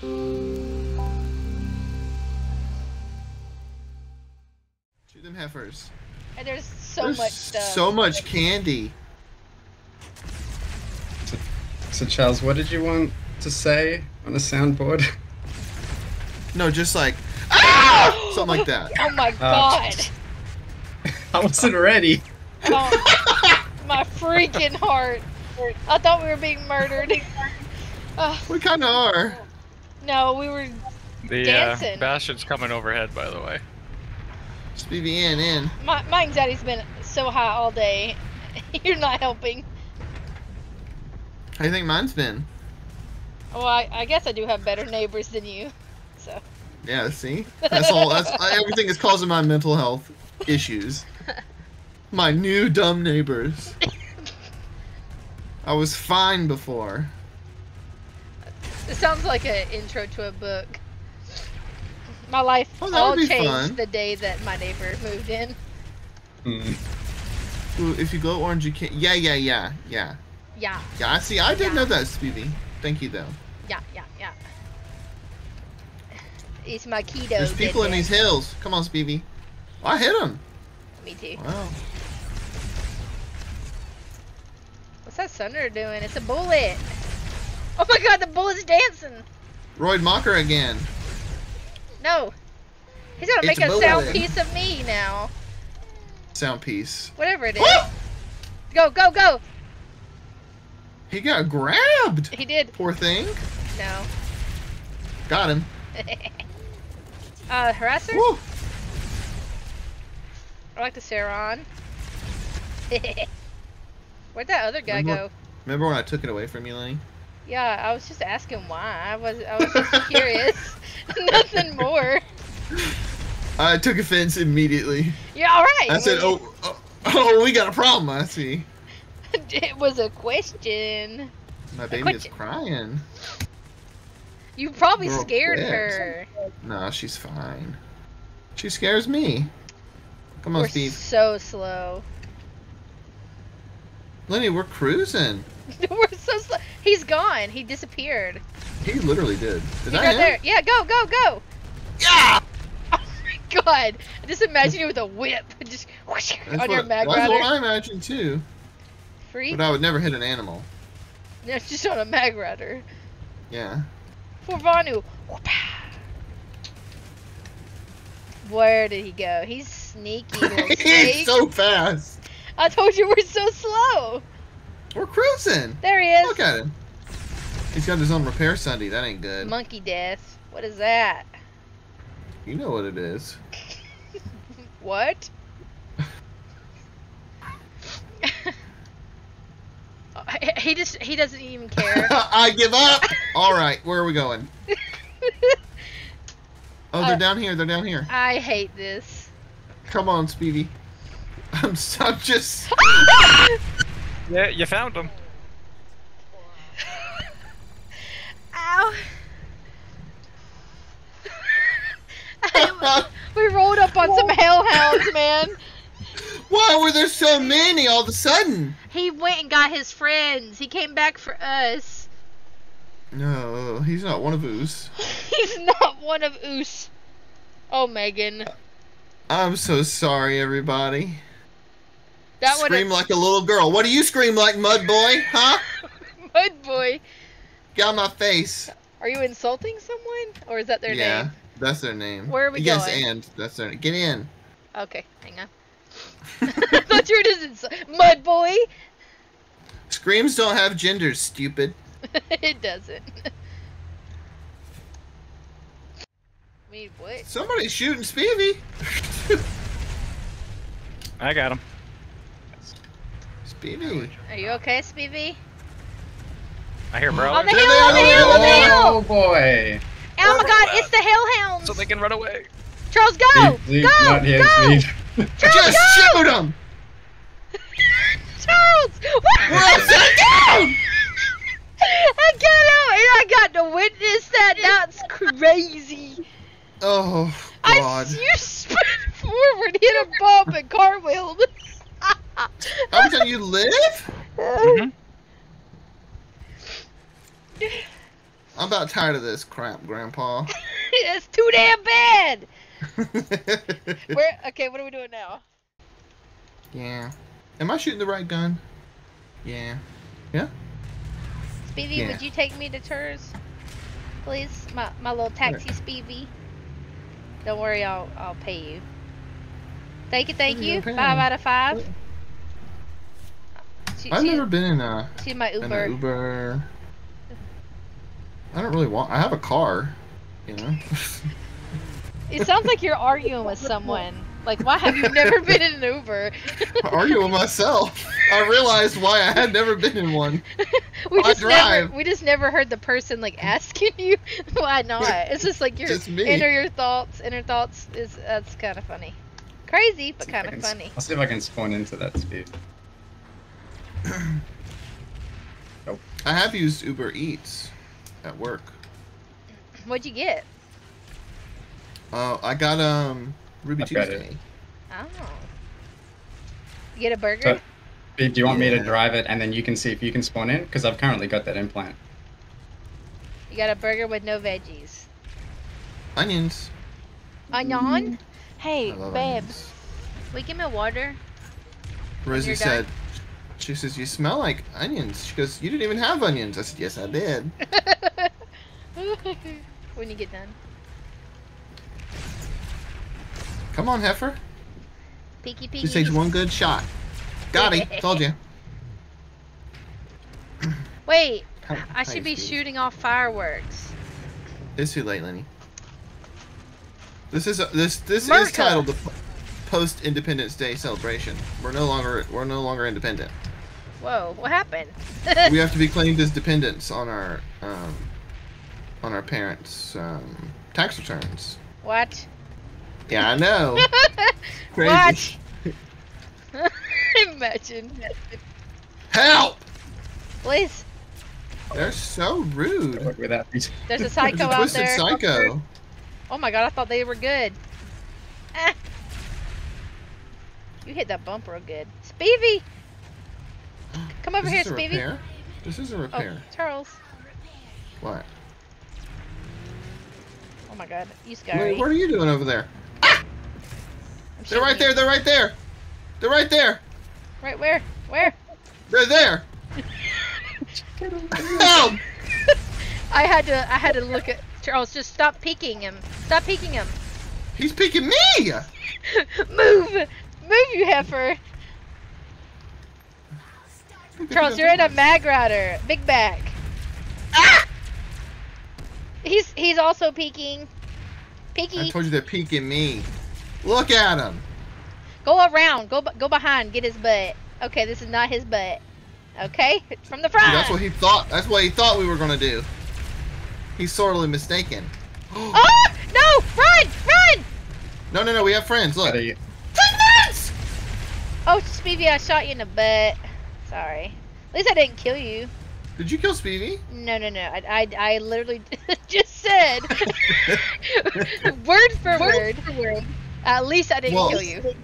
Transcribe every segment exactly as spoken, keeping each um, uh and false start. Shoot them heifers. And there's so there's much stuff. So much candy. So, so Charles, what did you want to say on a soundboard? No, just like ah! Something like that. Oh my god! Uh, I wasn't ready. Oh, my freaking heart! I thought we were being murdered. Oh. We kind of are. No, we were the, dancing. Uh, Bastion's coming overhead, by the way. Spivy in, in. My my anxiety's been so high all day. You're not helping. How do you think mine's been? Well, I, I guess I do have better neighbors than you. So. Yeah, see? That's all. That's everything is causing my mental health issues. My new dumb neighbors. I was fine before. It sounds like an intro to a book. My life oh, all changed fun. the day that my neighbor moved in. Mm. Ooh, if you go orange, you can't. Yeah, yeah, yeah, yeah. Yeah. Yeah, see, I didn't yeah. know that, Spivy. Thank you, though. Yeah, yeah, yeah. It's my keto. There's people in it. these hills. Come on, Spivy. Oh, I hit him. Me too. Wow. What's that Sunder doing? It's a bullet. Oh my god, the bullet's dancing. Royd Mocker again. No. He's gonna make it's a, a sound piece of me now. Sound piece. Whatever it is. Whoa! Go, go, go. He got grabbed. He did. Poor thing. No. Got him. uh, harasser? Woo. I like the Saron. Where'd that other guy remember, go? Remember when I took it away from you, Lenny? Yeah, I was just asking why. I was I was just curious. Nothing more. I took offense immediately. Yeah, all right. I said, oh, oh, oh, we got a problem, I see. It was a question. My baby question. is crying. You probably Girl scared quit. her. No, she's fine. She scares me. Come on, we're Steve. so slow. Lenny, we're cruising. We're so slow. He's gone. He disappeared. He literally did. Did He's I right there. Yeah, go, go, go. Yeah! Oh my god. I just imagine you with a whip. Just whoosh, on what, your Magrider. That's what I imagine too. Free? But I would never hit an animal. No, it's just on a Magrider. Yeah. For Vanu. Where did he go? He's sneaky. He's so fast. I told you we're so slow. We're cruising. There he is. Look at him. He's got his own repair Sunday. That ain't good. Monkey death. What is that? You know what it is. What? He just, he doesn't even care. I give up. All right, where are we going? Oh, they're uh, down here. They're down here. I hate this. Come on, Speedy. I'm so just. Yeah, you found them. Ow. I, we rolled up on Whoa. some hellhounds, man. Why were there so many all of a sudden? He went and got his friends. He came back for us. No, he's not one of us. He's not one of us. Oh, Megan. I'm so sorry, everybody. That scream like a little girl. What do you scream like, mud boy? Huh? Mud boy. Got my face. Are you insulting someone? Or is that their yeah, name? Yeah, that's their name. Where are we yes, going? Yes, and. That's their name. Get in. Okay, hang on. I thought you were just mud boy. Screams don't have genders, stupid. It doesn't. I mean, what? Somebody's shooting Spivy. I got him. Spivy. Are you okay, Spivy? I hear Prowler. On the hill, on the hill, on the hill! Oh boy! Oh my god, it's the hellhounds! So they can run away. Charles, go! Please, go! Not here, go! Charles, just go! shoot him! Charles! What? We're upside down! I got out and I got to witness that. That's crazy. Oh, God. I, you spun forward, hit a bump, and cartwheeled. I'm telling you, live? Mm-hmm. I'm about tired of this crap, Grandpa. It's too damn bad! Where? Okay, what are we doing now? Yeah. Am I shooting the right gun? Yeah. Yeah? Spivy, yeah. Would you take me to Tours? Please? My, my little taxi, yeah. Spivy. Don't worry, I'll, I'll pay you. Thank you, thank you. Five out of five. She, I've she, never been in a... She's my Uber. In Uber. I don't really want... I have a car, you know? It sounds like you're arguing with someone. Like, why have you never been in an Uber? I argue with myself. I realized why I had never been in one. we, just never, we just never heard the person, like, asking you why not. It's just like your inner your thoughts. Inner thoughts is... That's kind of funny. Crazy, but kind of funny. I'll see if I can spawn into that speed. Nope. I have used Uber Eats at work. What'd you get? Oh, uh, I got um Ruby Tuesday. Oh. You get a burger? So, do you want yeah. me to drive it and then you can see if you can spawn in? Because I've currently got that implant. You got a burger with no veggies. Onions. Onion? Hey, babe. Onions. Will you give me water? Rosie said, she says, you smell like onions. She goes, you didn't even have onions. I said, yes, I did. When you get done. Come on, heifer. Peaky peaky. Just takes one good shot. Got him. Told you. Wait, how, I should be shooting off fireworks. It's too late, Lenny. This is a, this this Merca. is titled the Post Independence Day Celebration. We're no longer we're no longer independent. Whoa! What happened? We have to be claimed as dependents on our um, on our parents' um, tax returns. What? Yeah, I know. Crazy. What? Imagine. Help! Please. They're so rude. There's a psycho There's a out there. Psycho. Oh my god, I thought they were good. Ah. You hit that bump real good. Spivy! Come over this here, Spivy. Repair? This is a repair. Oh, Charles. What? Oh my god, you scary. Wait, what are you doing over there? They're right there, they're right there! They're right there! Right where? Where? They're there! Help! I had to I had to look at Charles, just stop peeking him. Stop peeking him. He's peeking me! Move! Move you heifer! Charles, you're in a Magrider. Big back. Ah! He's he's also peeking. Peeky. I told you they're peeking me. Look at him. Go around. Go go behind. Get his butt. Okay, this is not his butt. Okay, it's from the front. Dude, that's what he thought. That's what he thought we were gonna do. He's sorely mistaken. Oh no! Run! Run! No no no! We have friends. Look. Ten minutes! Oh, Spivy, I shot you in the butt. Sorry. At least I didn't kill you. Did you kill Spivy? No no no. I I, I literally just said word for word. Word for word. At least I didn't well, kill you.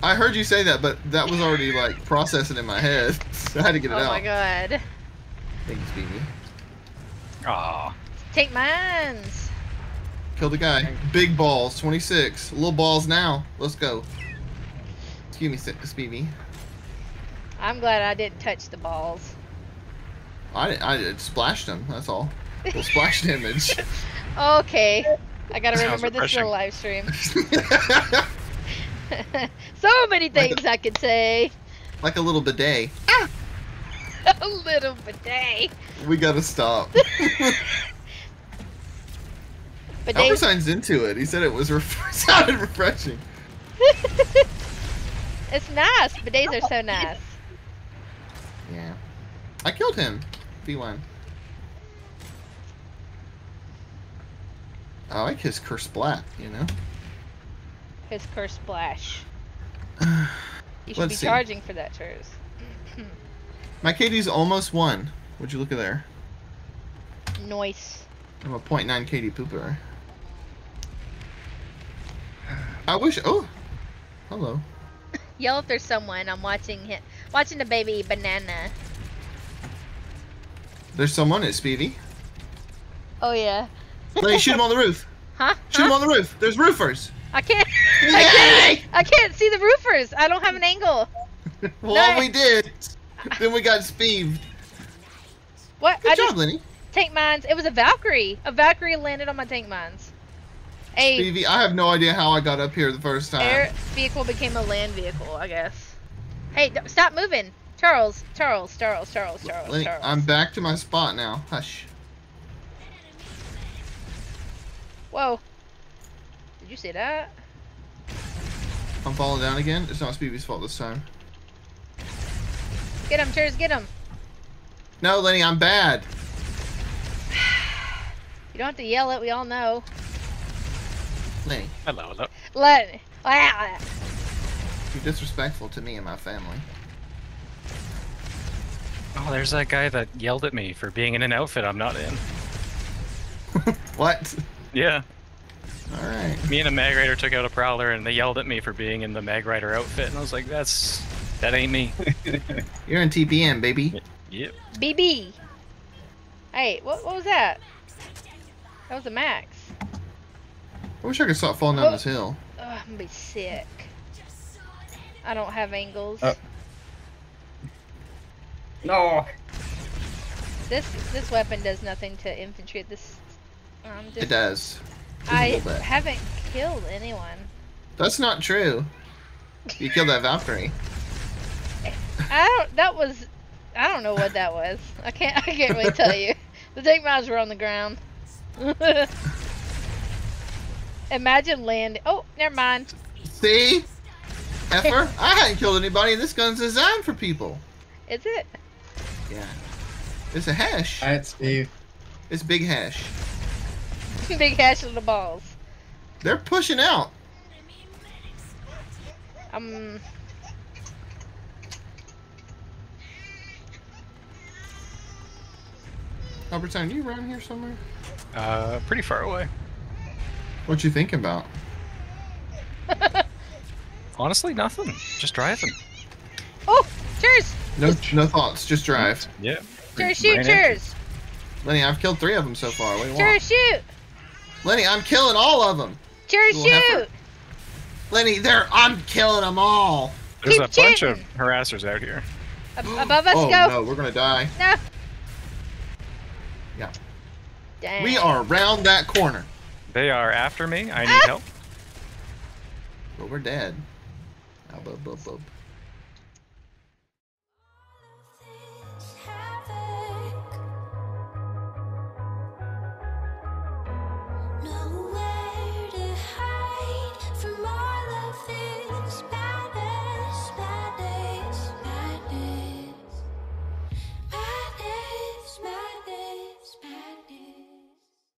I heard you say that, but that was already like processing in my head. So I had to get it oh out. Oh my god. Thank you, Spivy. Aww. Take mines. Kill the guy. Big balls, twenty-six. Little balls now. Let's go. Excuse me, Spivy. I'm glad I didn't touch the balls. I, I splashed them, that's all. Well, splash damage. Okay. I gotta remember this little live stream. So many things like a, I could say. Like a little bidet. Ah! A little bidet. We gotta stop. Albertine's into it. He said it was ref sounded refreshing. It's nice. Bidets are so nice. Yeah. I killed him. B one. I like his curse black, you know? His curse splash. You should Let's be see. charging for that, Tours. My K D's almost won. Would you look at there? Nice. I'm a point nine K D pooper. I wish. Oh! Hello. Yell if there's someone. I'm watching him. Watching the baby eat banana. There's someone at Spivy. Oh yeah. No, you shoot him on the roof. Huh? Shoot huh? him on the roof. There's roofers. I can't. Yay! I can't. I can't see the roofers. I don't have an angle. Well, no. We did. Then we got speeved. What? Good I job, Lenny. Tank mines. It was a Valkyrie. A Valkyrie landed on my tank mines. A Spivy, I have no idea how I got up here the first time. Air vehicle became a land vehicle, I guess. Hey, stop moving, Charles. Charles. Charles. Charles. Charles. Lenny, Charles. I'm back to my spot now. Hush. Whoa. Did you see that? I'm falling down again. It's not Spivy's fault this time. Get him, Charles. Get him. No, Lenny, I'm bad. You don't have to yell it. We all know. Lenny. Hello, hello. Lenny. Wow. You're disrespectful to me and my family. Oh, there's that guy that yelled at me for being in an outfit I'm not in. What? Yeah. All right. Me and a Magrider took out a Prowler, and they yelled at me for being in the Magrider outfit, and I was like, "That's that ain't me." You're in T P M, baby. Yep. B B. Hey, what what was that? That was a Max. I wish I could stop falling down oh. this hill. Oh, I'm gonna be sick. I don't have angles. Uh. No. This this weapon does nothing to infantry. This. I'm just, it does. I haven't killed anyone. That's not true. You killed that Valkyrie. I don't. That was. I don't know what that was. I can't. I can't really tell you. The tank mines were on the ground. Imagine landing. Oh, never mind. See, Effer, I hadn't killed anybody. This gun's designed for people. Is it? Yeah. It's a hash. That's Steve. It's big hash. Big hash of the balls. They're pushing out. Um. Albertine, are you around here somewhere? Uh, pretty far away. What you thinking about? Honestly, nothing. Just driving. Oh, cheers. No, no thoughts. Just drive. Yeah. Cheers, shoot, cheers. Lenny, I've killed three of them so far. What do you want? Cheers, shoot. Lenny, I'm killing all of them. Cheers, shoot! Heifer. Lenny, there, I'm killing them all. There's Keep a bunch shooting. of harassers out here. Ab above us, oh, go. Oh no, we're gonna die. No. Yeah. Dang. We are around that corner. They are after me. I need ah. help. But we're dead. Ah, bub, bub, bub.